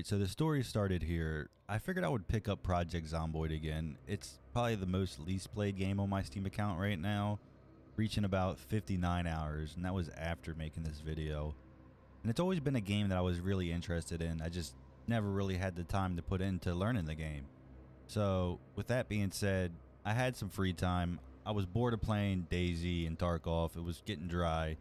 Alright, so the story started here. I figured I would pick up Project Zomboid again. It's probably the most least played game on my Steam account right now, reaching about 59 hours, and that was after making this video. And it's always been a game that I was really interested in. I just never really had the time to put into learning the game. So with that being said, I had some free time. I was bored of playing DayZ and Tarkov. It was getting dry.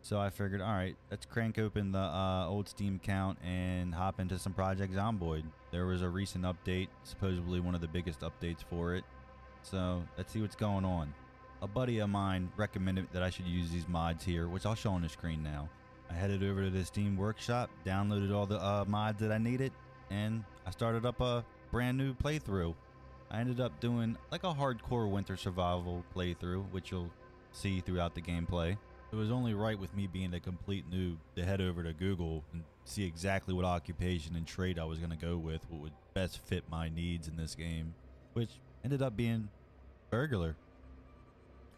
So I figured, all right, let's crank open the old Steam account and hop into some Project Zomboid. There was a recent update, supposedly one of the biggest updates for it. So let's see what's going on. A buddy of mine recommended that I should use these mods here, which I'll show on the screen now. I headed over to the Steam Workshop, downloaded all the mods that I needed, and I started up a brand new playthrough. I ended up doing like a hardcore winter survival playthrough, which you'll see throughout the gameplay. It was only right with me being a complete noob to head over to Google and see exactly what occupation and trade I was going to go with, what would best fit my needs in this game, which ended up being burglar.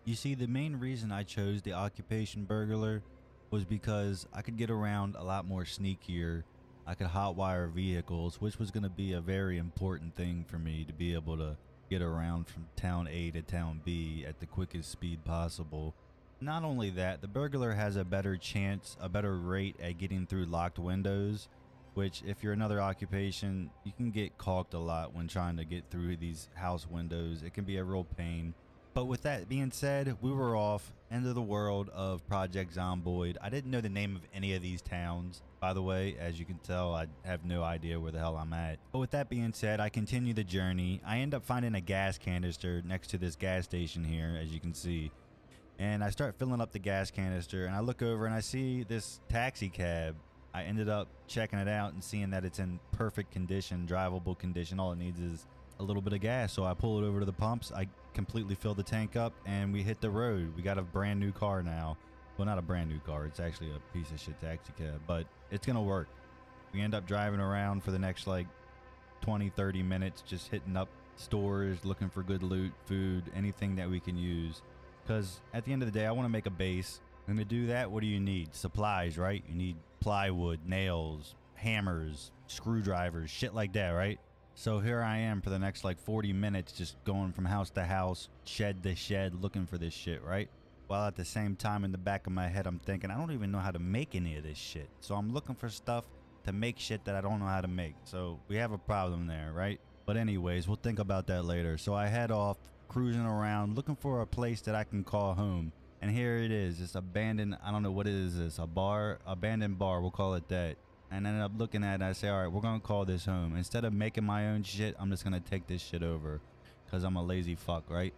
You see, the main reason I chose the occupation burglar was because I could get around a lot more sneakier. I could hotwire vehicles, which was going to be a very important thing for me to be able to get around from town A to town B at the quickest speed possible. Not only that, the burglar has a better chance, a better rate at getting through locked windows, which if you're another occupation, you can get caulked a lot when trying to get through these house windows. It can be a real pain. But with that being said, we were off into the world of Project Zomboid. I didn't know the name of any of these towns. By the way, as you can tell, I have no idea where the hell I'm at. But with that being said, I continue the journey. I end up finding a gas canister next to this gas station here, as you can see. And I start filling up the gas canister, and I look over and I see this taxi cab. I ended up checking it out and seeing that it's in perfect condition, drivable condition. All it needs is a little bit of gas. So I pull it over to the pumps, I completely fill the tank up, and we hit the road. We got a brand new car now. Well, not a brand new car, it's actually a piece of shit taxi cab, but it's gonna work. We end up driving around for the next like 20-30 minutes, just hitting up stores, looking for good loot, food, anything that we can use. Because at the end of the day, I want to make a base. And to do that, what do you need? Supplies, right? You need plywood, nails, hammers, screwdrivers, shit like that, right? So here I am for the next like 40 minutes, just going from house to house, shed to shed, looking for this shit, right? While at the same time, in the back of my head, I'm thinking, I don't even know how to make any of this shit. So I'm looking for stuff to make shit that I don't know how to make. So we have a problem there, right? But anyways, we'll think about that later. So I head off, cruising around, looking for a place that I can call home, and here it is, this abandoned, I don't know what it is, this a bar, abandoned bar, we'll call it that. And I ended up looking at it, and I say, all right, we're gonna call this home. Instead of making my own shit, I'm just gonna take this shit over, because I'm a lazy fuck, right?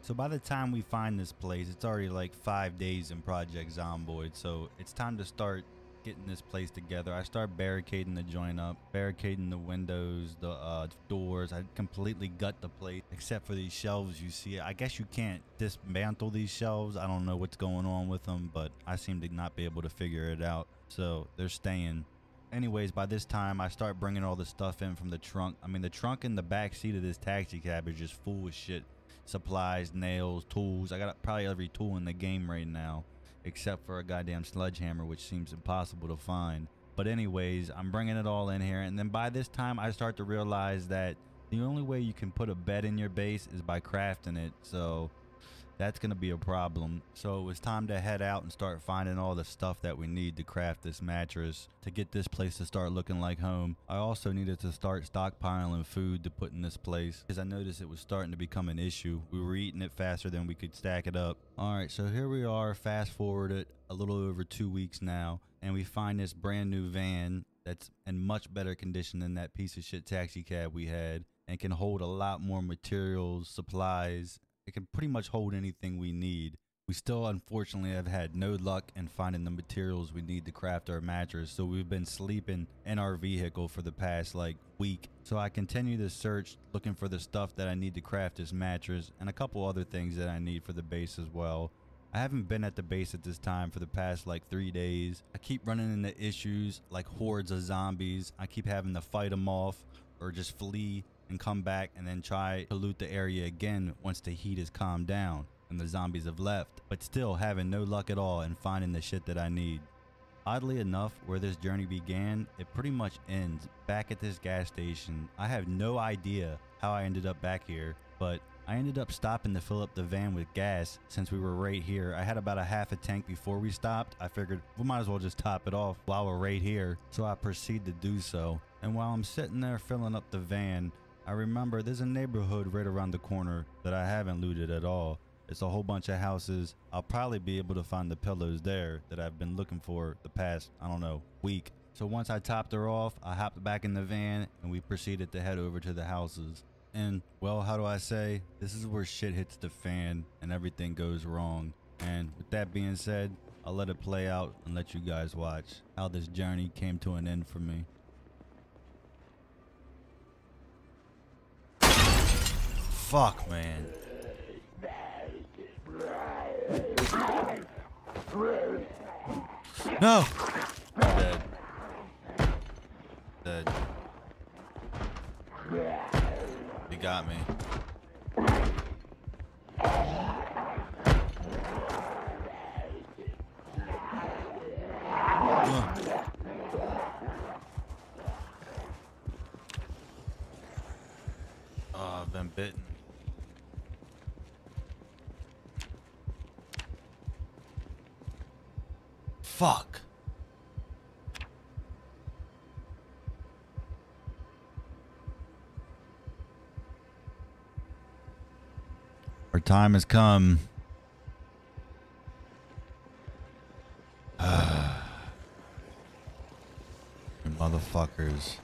So by the time we find this place, it's already like 5 days in Project Zomboid, so it's time to start getting this place together. I start barricading the joint up, barricading the windows, the doors. I completely gut the place except for these shelves you see. I guess you can't dismantle these shelves. I don't know what's going on with them, but I seem to not be able to figure it out. So they're staying. Anyways, by this time I start bringing all the stuff in from the trunk. I mean, the trunk in the back seat of this taxi cab is just full with shit. Supplies, nails, tools. I got probably every tool in the game right now, except for a goddamn sledgehammer, which seems impossible to find. But anyways, I'm bringing it all in here, and then by this time I start to realize that the only way you can put a bed in your base is by crafting it, so that's gonna be a problem. So it was time to head out and start finding all the stuff that we need to craft this mattress to get this place to start looking like home. I also needed to start stockpiling food to put in this place, because I noticed it was starting to become an issue. We were eating it faster than we could stack it up. Alright, so here we are, fast forwarded a little over 2 weeks now, and we find this brand new van that's in much better condition than that piece of shit taxi cab we had, and can hold a lot more materials, supplies. It can pretty much hold anything we need. We still unfortunately have had no luck in finding the materials we need to craft our mattress, so we've been sleeping in our vehicle for the past like week. So I continue the search, looking for the stuff that I need to craft this mattress and a couple other things that I need for the base as well. I haven't been at the base at this time for the past like 3 days. I keep running into issues like hordes of zombies. I keep having to fight them off or just flee and come back and then try to loot the area again once the heat is calmed down and the zombies have left, but still having no luck at all in finding the shit that I need. Oddly enough, where this journey began, it pretty much ends back at this gas station. I have no idea how I ended up back here, but I ended up stopping to fill up the van with gas since we were right here. I had about a half a tank before we stopped. I figured we might as well just top it off while we're right here, so I proceed to do so. And while I'm sitting there filling up the van, I remember there's a neighborhood right around the corner that I haven't looted at all. It's a whole bunch of houses. I'll probably be able to find the pillows there that I've been looking for the past, I don't know, week. So once I topped her off, I hopped back in the van and we proceeded to head over to the houses. And, well, how do I say, this is where shit hits the fan and everything goes wrong. And with that being said, I'll let it play out and let you guys watch how this journey came to an end for me. Fuck, man. No! Dead. Dead. You got me. Oh, I've been bitten. Fuck. Our time has come. You motherfuckers. Oh.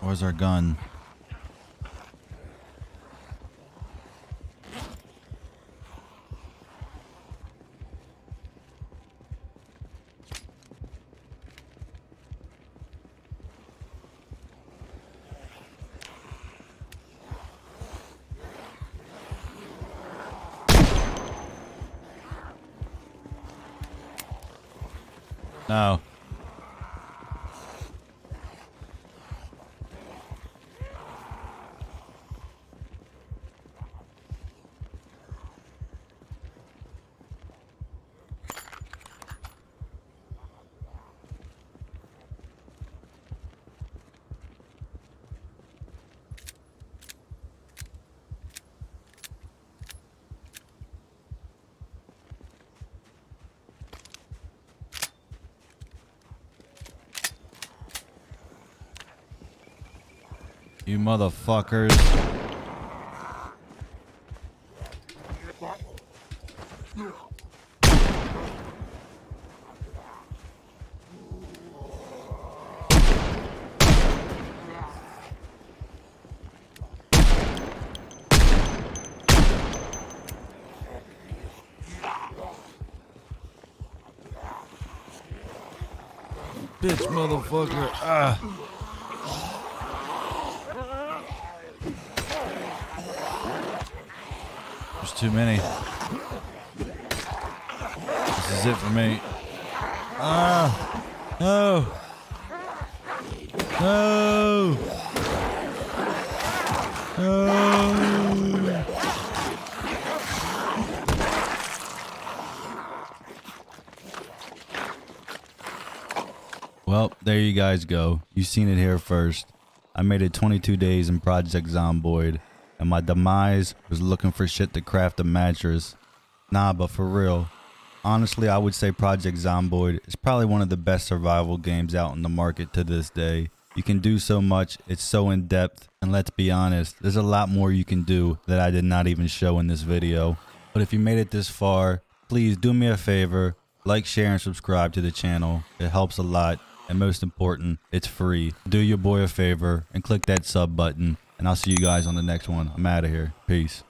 Where's our gun? No. You motherfuckers. Bitch, motherfucker. Ah. Too many. This is it for me. Ah, no, no, no. Well, there you guys go. You seen it here first. I made it 22 days in Project Zomboid. And my demise was looking for shit to craft a mattress. Nah, but for real, Honestly, I would say Project Zomboid is probably one of the best survival games out in the market to this day. You can do so much, it's so in depth, and let's be honest, there's a lot more you can do that I did not even show in this video. But if you made it this far, please do me a favor, like, share, and subscribe to the channel. It helps a lot, and most important, it's free. Do your boy a favor and click that sub button, and I'll see you guys on the next one. I'm out of here. Peace.